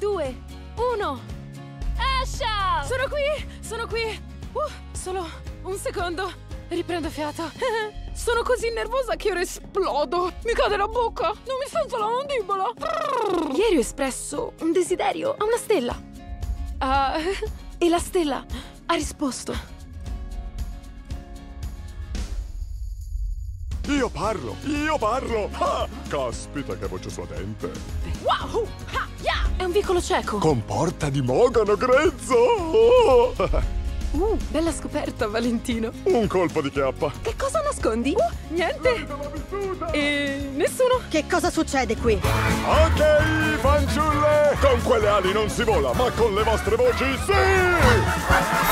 3, 2, 1. Asha! Sono qui. Solo un secondo. Riprendo fiato. Sono così nervosa che ora esplodo. Mi cade la bocca. Non mi sento la mandibola. Ieri ho espresso un desiderio a una stella. E la stella ha risposto. Io parlo. Ah, caspita che voce suadente. Wow! Ha, yeah. È un vicolo cieco. Con porta di mogano grezzo. Oh. Bella scoperta, Valentino. Un colpo di chiappa. Che cosa nascondi? Niente. E nessuno. Che cosa succede qui? Ok, fanciulle, con quelle ali non si vola, ma con le vostre voci sì!